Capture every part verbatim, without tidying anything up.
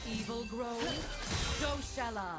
As evil grows, so shall I.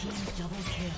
Team double kill.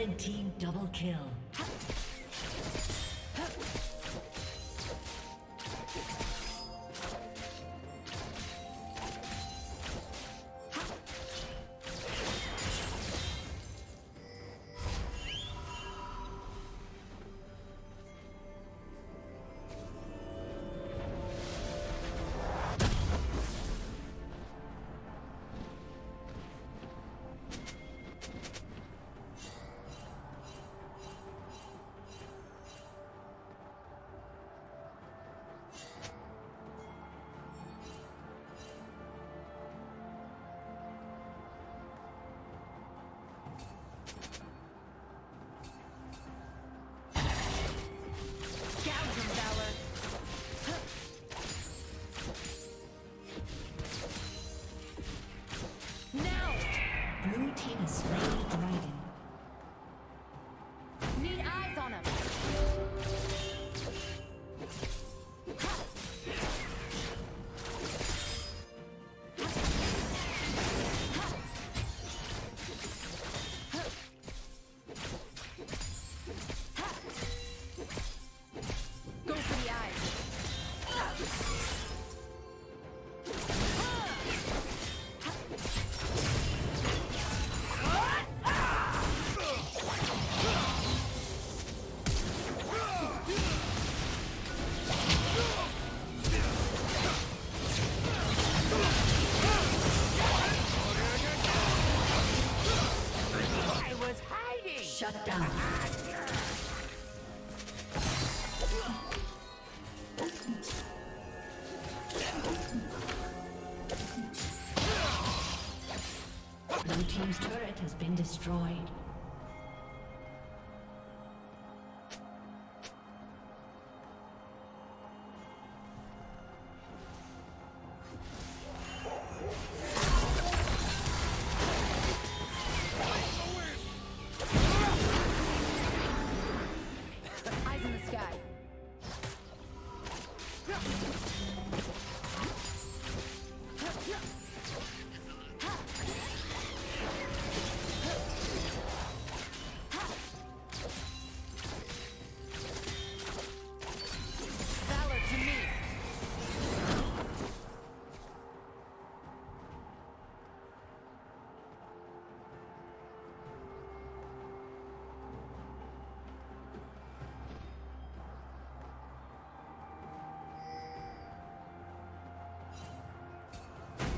Red team double kill. Shut down. Blue team's turret has been destroyed.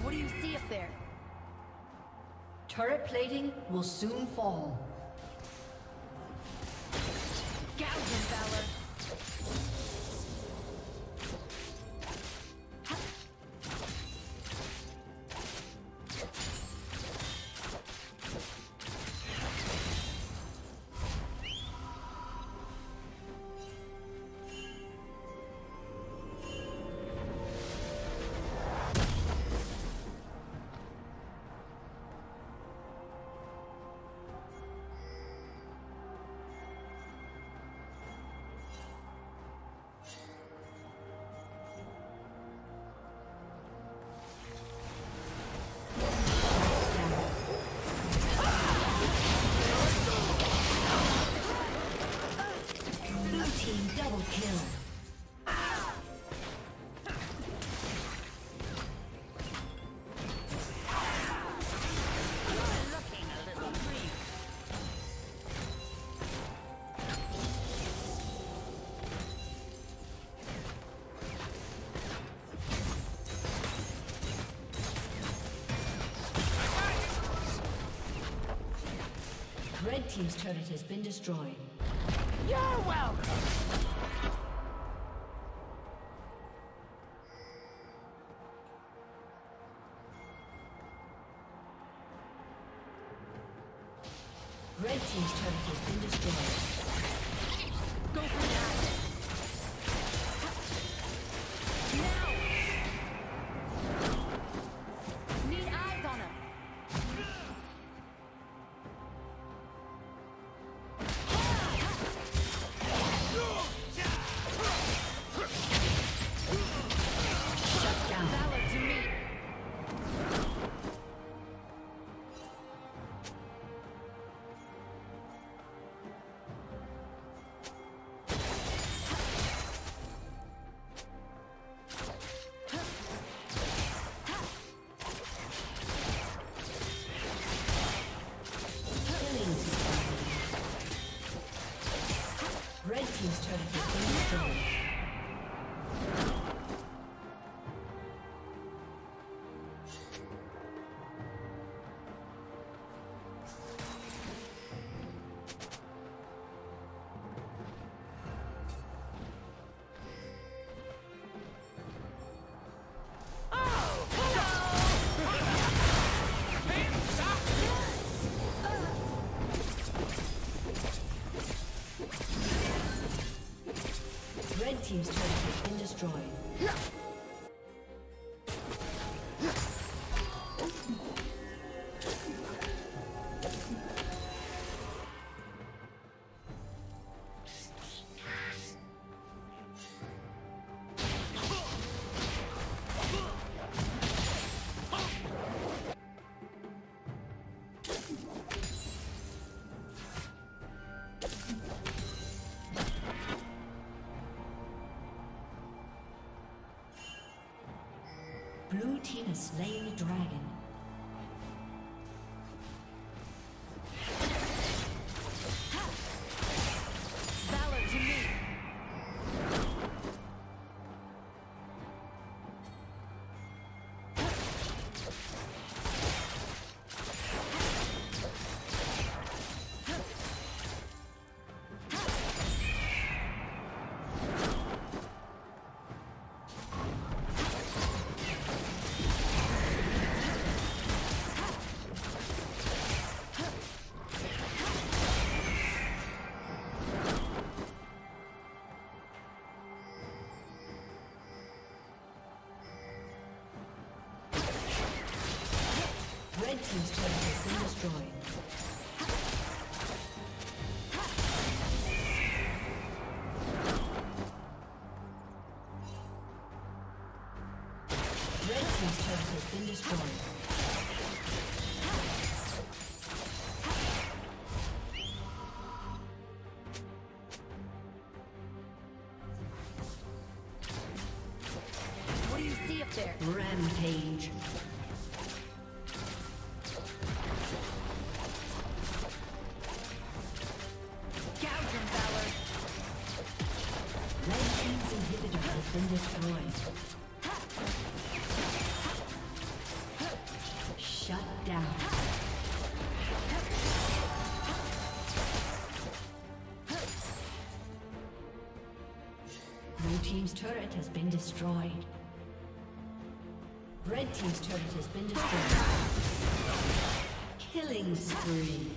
What do you see up there? Turret plating will soon fall. Gouge him, Valor! Red team's turret has been destroyed. You're welcome! Red team's turret has been destroyed. Go for that! Blue team has slain the dragon. Team's turret has been destroyed. Red team's turret has been destroyed. What do you see up there? Rampage. Been destroyed. Shut down. Blue team's turret has been destroyed. Red team's turret has been destroyed. Killing spree. Killing spree.